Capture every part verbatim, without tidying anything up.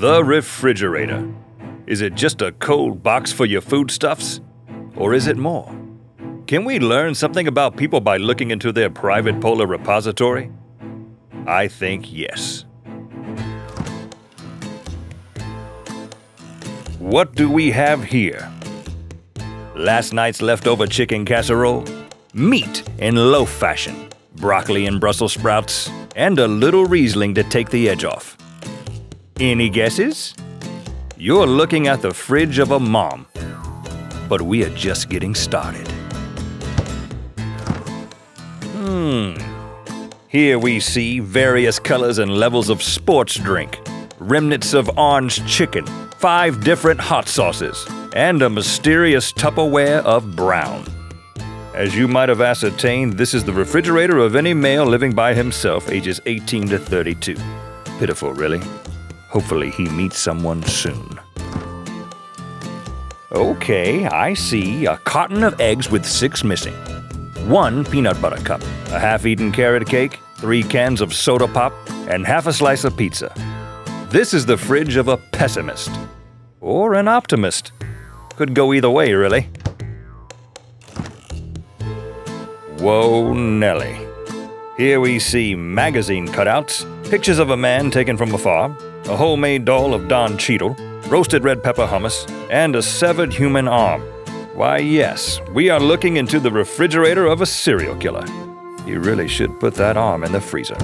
The refrigerator. Is it just a cold box for your foodstuffs? Or is it more? Can we learn something about people by looking into their private polar repository? I think yes. What do we have here? Last night's leftover chicken casserole, meat in loaf fashion, broccoli and Brussels sprouts, and a little Riesling to take the edge off. Any guesses? You're looking at the fridge of a mom, but we are just getting started. Hmm. Here we see various colors and levels of sports drink, remnants of orange chicken, five different hot sauces, and a mysterious Tupperware of brown. As you might have ascertained, this is the refrigerator of any male living by himself, ages eighteen to thirty-two. Pitiful, really. Hopefully he meets someone soon. Okay, I see a carton of eggs with six missing. One peanut butter cup, a half-eaten carrot cake, three cans of soda pop, and half a slice of pizza. This is the fridge of a pessimist. Or an optimist. Could go either way, really. Whoa, Nelly. Here we see magazine cutouts, pictures of a man taken from afar, a homemade doll of Don Cheadle, roasted red pepper hummus, and a severed human arm. Why, yes, we are looking into the refrigerator of a serial killer. You really should put that arm in the freezer.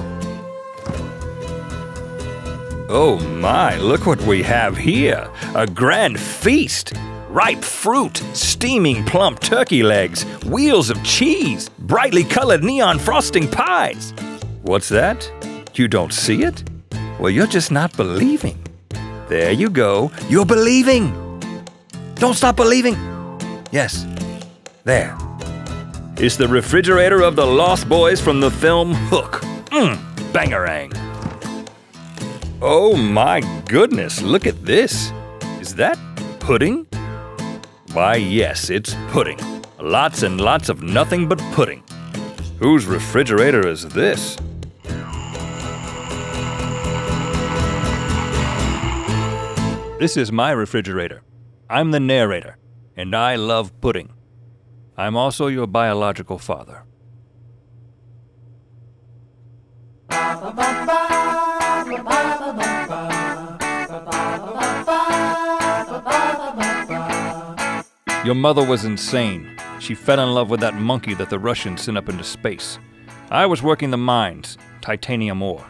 Oh my, look what we have here. A grand feast. Ripe fruit, steaming plump turkey legs, wheels of cheese, brightly colored neon frosting pies. What's that? You don't see it? Well, you're just not believing. There you go. You're believing. Don't stop believing. Yes. There. It's the refrigerator of the Lost Boys from the film Hook. Mmm. Bangarang. Oh my goodness, look at this. Is that pudding? Why yes, it's pudding. Lots and lots of nothing but pudding. Whose refrigerator is this? This is my refrigerator. I'm the narrator, and I love pudding. I'm also your biological father. Your mother was insane. She fell in love with that monkey that the Russians sent up into space. I was working the mines, titanium ore.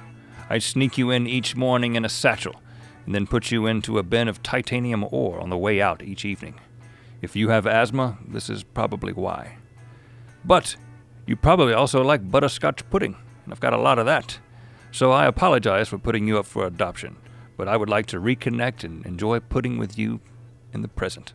I'd sneak you in each morning in a satchel, and then put you into a bin of titanium ore on the way out each evening. If you have asthma, this is probably why. But you probably also like butterscotch pudding, and I've got a lot of that. So I apologize for putting you up for adoption, but I would like to reconnect and enjoy pudding with you in the present.